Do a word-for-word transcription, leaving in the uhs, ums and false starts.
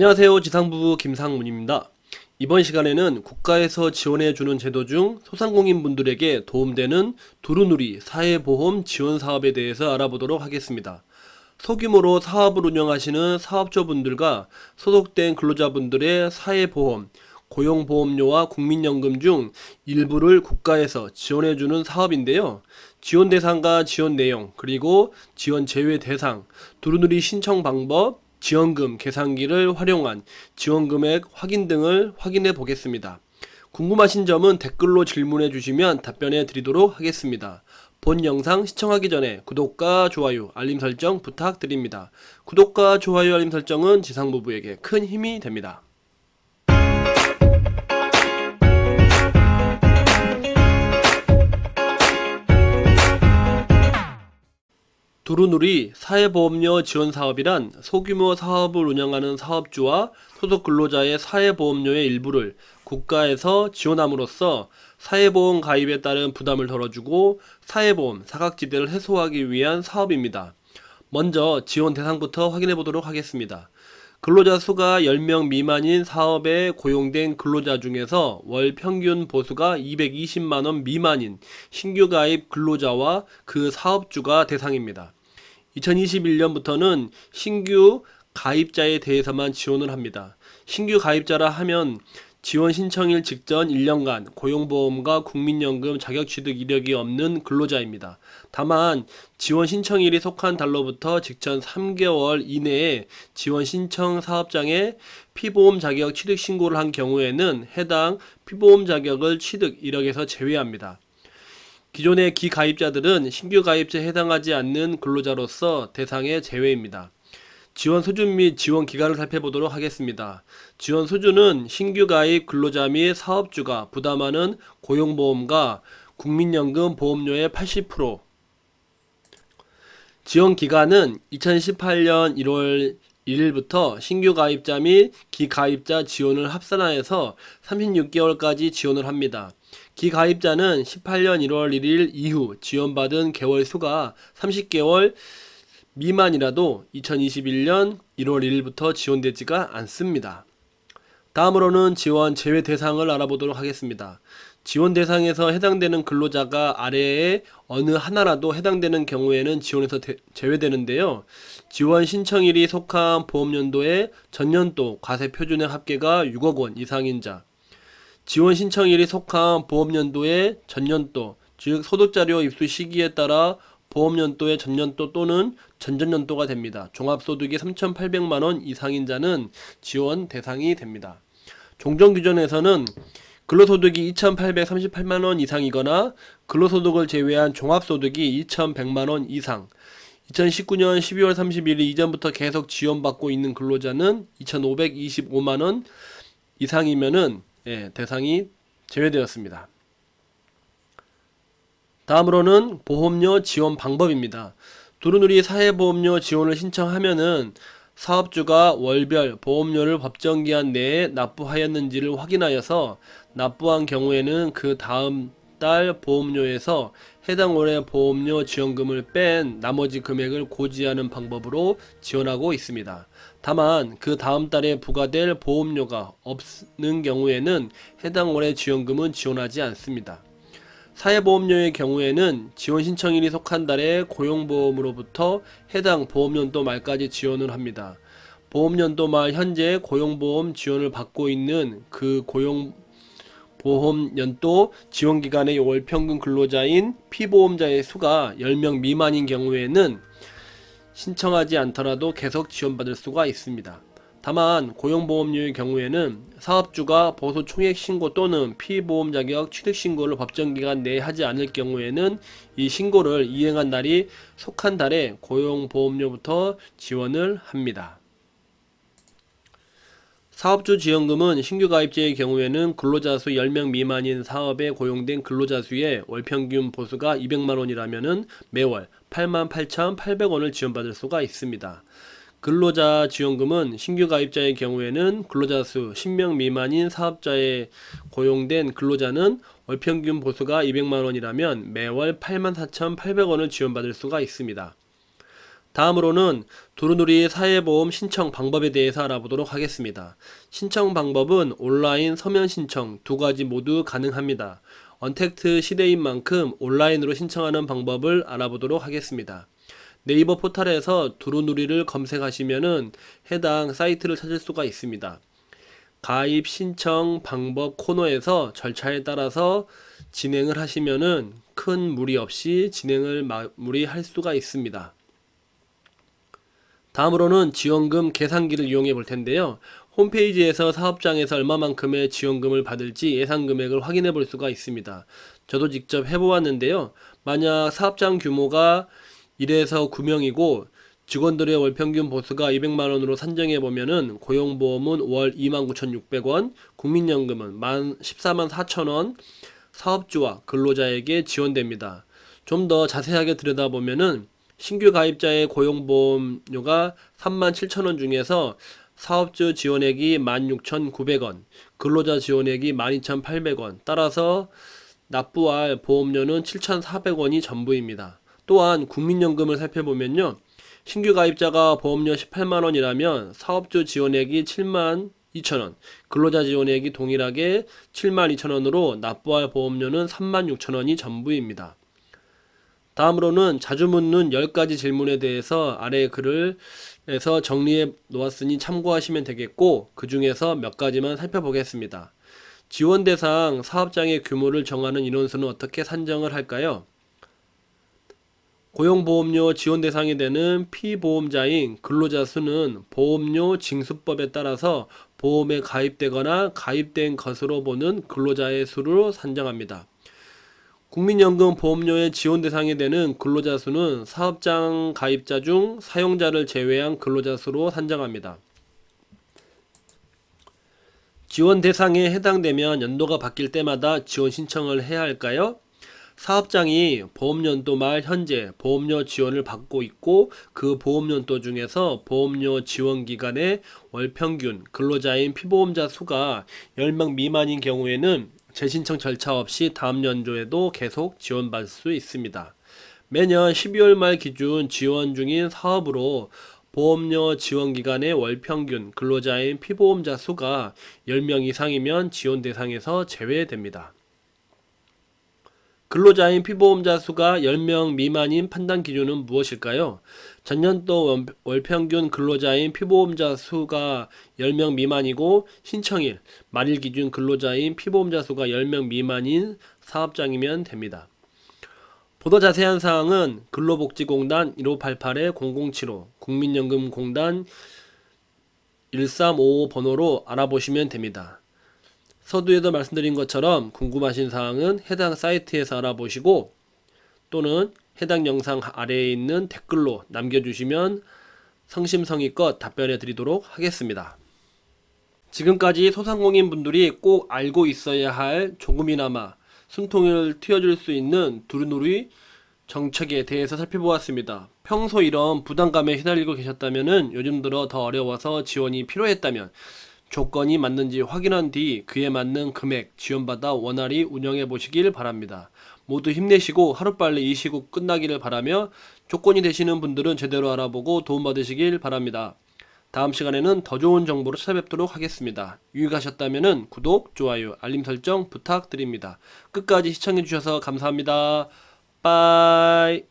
안녕하세요. 지상부부 김상문입니다. 이번 시간에는 국가에서 지원해주는 제도 중 소상공인분들에게 도움되는 두루누리 사회보험 지원 사업에 대해서 알아보도록 하겠습니다. 소규모로 사업을 운영하시는 사업자분들과 소속된 근로자분들의 사회보험, 고용보험료와 국민연금 중 일부를 국가에서 지원해주는 사업인데요. 지원 대상과 지원 내용, 그리고 지원 제외 대상, 두루누리 신청 방법, 지원금 계산기를 활용한 지원금액 확인 등을 확인해 보겠습니다. 궁금하신 점은 댓글로 질문해 주시면 답변해 드리도록 하겠습니다. 본 영상 시청하기 전에 구독과 좋아요, 알림 설정 부탁드립니다. 구독과 좋아요, 알림 설정은 지상부부에게 큰 힘이 됩니다. 두루누리 사회보험료 지원사업이란 소규모 사업을 운영하는 사업주와 소속 근로자의 사회보험료의 일부를 국가에서 지원함으로써 사회보험 가입에 따른 부담을 덜어주고 사회보험 사각지대를 해소하기 위한 사업입니다. 먼저 지원 대상부터 확인해 보도록 하겠습니다. 근로자 수가 열 명 미만인 사업에 고용된 근로자 중에서 월 평균 보수가 이백이십만 원 미만인 신규 가입 근로자와 그 사업주가 대상입니다. 이천이십일 년부터는 신규 가입자에 대해서만 지원을 합니다. 신규 가입자라 하면 지원 신청일 직전 일 년간 고용보험과 국민연금 자격취득 이력이 없는 근로자입니다. 다만 지원 신청일이 속한 달로부터 직전 삼 개월 이내에 지원 신청 사업장에 피보험 자격 취득 신고를 한 경우에는 해당 피보험 자격을 취득 이력에서 제외합니다. 기존의 기가입자들은 신규 가입자에 해당하지 않는 근로자로서 대상의 제외입니다. 지원 수준 및 지원 기간을 살펴보도록 하겠습니다. 지원 수준은 신규 가입 근로자 및 사업주가 부담하는 고용보험과 국민연금 보험료의 팔십 퍼센트, 지원 기간은 이천십팔 년 일 월 일 일부터 신규 가입자 및 기가입자 지원을 합산하여서 삼십육 개월까지 지원을 합니다. 기가입자는 십팔 년 일 월 일 일 이후 지원받은 개월 수가 삼십 개월 미만이라도 이천이십일 년 일 월 일 일부터 지원되지가 않습니다. 다음으로는 지원 제외 대상을 알아보도록 하겠습니다. 지원 대상에서 해당되는 근로자가 아래에 어느 하나라도 해당되는 경우에는 지원에서 대, 제외되는데요. 지원 신청일이 속한 보험연도의 전년도 과세표준액 합계가 육억 원 이상인 자, 지원 신청일이 속한 보험연도의 전년도, 즉 소득자료 입수 시기에 따라 보험연도의 전년도 또는 전전년도가 됩니다. 종합소득이 삼천팔백만 원 이상인 자는 지원 대상이 됩니다. 종전규정에서는 근로소득이 이천팔백삼십팔만 원 이상이거나 근로소득을 제외한 종합소득이 이천백만 원 이상, 이천십구 년 십이 월 삼십일 일 이전부터 계속 지원받고 있는 근로자는 이천오백이십오만 원 이상이면은 예, 대상이 제외되었습니다. 다음으로는 보험료 지원 방법입니다. 두루누리 사회보험료 지원을 신청하면은 사업주가 월별 보험료를 법정기한 내에 납부하였는지를 확인하여서 납부한 경우에는 그 다음 달 보험료에서 해당 월의 보험료 지원금을 뺀 나머지 금액을 고지하는 방법으로 지원하고 있습니다. 다만 그 다음 달에 부과될 보험료가 없는 경우에는 해당 월의 지원금은 지원하지 않습니다. 사회보험료의 경우에는 지원 신청일이 속한 달에 고용보험으로부터 해당 보험연도 말까지 지원을 합니다. 보험연도 말 현재 고용보험 지원을 받고 있는 그 고용보험연도 지원기간의 월평균 근로자인 피보험자의 수가 열 명 미만인 경우에는 신청하지 않더라도 계속 지원받을 수가 있습니다. 다만 고용보험료의 경우에는 사업주가 보수 총액 신고 또는 피보험 자격 취득 신고를 법정기간 내에 하지 않을 경우에는 이 신고를 이행한 날이 속한 달에 고용보험료부터 지원을 합니다. 사업주 지원금은 신규 가입자의 경우에는 근로자 수 열 명 미만인 사업에 고용된 근로자 수의 월평균 보수가 이백만 원이라면 매월 팔만 팔천 팔백 원을 지원받을 수가 있습니다. 근로자 지원금은 신규 가입자의 경우에는 근로자 수 십 명 미만인 사업자에 고용된 근로자는 월평균 보수가 이백만 원이라면 매월 팔만 사천 팔백 원을 지원받을 수가 있습니다. 다음으로는 두루누리 사회보험 신청 방법에 대해서 알아보도록 하겠습니다. 신청 방법은 온라인, 서면 신청 두 가지 모두 가능합니다. 언택트 시대인 만큼 온라인으로 신청하는 방법을 알아보도록 하겠습니다. 네이버 포털에서 두루누리를 검색하시면은 해당 사이트를 찾을 수가 있습니다. 가입 신청 방법 코너에서 절차에 따라서 진행을 하시면은 큰 무리 없이 진행을 마무리할 수가 있습니다. 다음으로는 지원금 계산기를 이용해 볼 텐데요. 홈페이지에서 사업장에서 얼마만큼의 지원금을 받을지 예상 금액을 확인해 볼 수가 있습니다. 저도 직접 해보았는데요. 만약 사업장 규모가 일에서 구 명이고 직원들의 월평균 보수가 이백만 원으로 산정해보면은 고용보험은 월 이만 구천육백 원, 국민연금은 십사만 사천 원 사업주와 근로자에게 지원됩니다. 좀 더 자세하게 들여다보면은 신규 가입자의 고용보험료가 삼만 칠천 원 중에서 사업주 지원액이 만 육천구백 원, 근로자 지원액이 만 이천팔백 원, 따라서 납부할 보험료는 칠천사백 원이 전부입니다. 또한 국민연금을 살펴보면요. 신규 가입자가 보험료 십팔만 원이라면 사업주 지원액이 칠만 이천 원, 근로자 지원액이 동일하게 칠만 이천 원으로 납부할 보험료는 삼만 육천 원이 전부입니다. 다음으로는 자주 묻는 열 가지 질문에 대해서 아래 글에서 정리해 놓았으니 참고하시면 되겠고, 그 중에서 몇 가지만 살펴보겠습니다. 지원 대상 사업장의 규모를 정하는 인원수는 어떻게 산정을 할까요? 고용보험료 지원 대상이 되는 피보험자인 근로자 수는 보험료 징수법에 따라서 보험에 가입되거나 가입된 것으로 보는 근로자의 수로 산정합니다. 국민연금 보험료의 지원 대상이 되는 근로자 수는 사업장 가입자 중 사용자를 제외한 근로자 수로 산정합니다. 지원 대상에 해당되면 연도가 바뀔 때마다 지원 신청을 해야 할까요? 사업장이 보험연도 말 현재 보험료 지원을 받고 있고, 그 보험연도 중에서 보험료 지원 기간의 월평균 근로자인 피보험자 수가 열 명 미만인 경우에는 재신청 절차 없이 다음 연도에도 계속 지원받을 수 있습니다. 매년 십이월 말 기준 지원 중인 사업으로 보험료 지원기간의 월평균 근로자인 피보험자 수가 열 명 이상이면 지원 대상에서 제외됩니다. 근로자인 피보험자 수가 열 명 미만인 판단 기준은 무엇일까요? 전년도 월평균 근로자인 피보험자 수가 열 명 미만이고 신청일, 말일 기준 근로자인 피보험자 수가 열 명 미만인 사업장이면 됩니다. 보다 자세한 사항은 근로복지공단 일오팔팔 공공칠오, 국민연금공단 일삼오오 번호로 알아보시면 됩니다. 서두에도 말씀드린 것처럼 궁금하신 사항은 해당 사이트에서 알아보시고, 또는 해당 영상 아래에 있는 댓글로 남겨주시면 성심성의껏 답변해 드리도록 하겠습니다. 지금까지 소상공인분들이 꼭 알고 있어야 할, 조금이나마 숨통을 트여줄 수 있는 두루누리 정책에 대해서 살펴보았습니다. 평소 이런 부담감에 휘날리고 계셨다면, 요즘 들어 더 어려워서 지원이 필요했다면 조건이 맞는지 확인한 뒤 그에 맞는 금액 지원받아 원활히 운영해 보시길 바랍니다. 모두 힘내시고 하루빨리 이 시국 끝나기를 바라며, 조건이 되시는 분들은 제대로 알아보고 도움받으시길 바랍니다. 다음 시간에는 더 좋은 정보로 찾아뵙도록 하겠습니다. 유익하셨다면 구독, 좋아요, 알림 설정 부탁드립니다. 끝까지 시청해 주셔서 감사합니다. 빠이.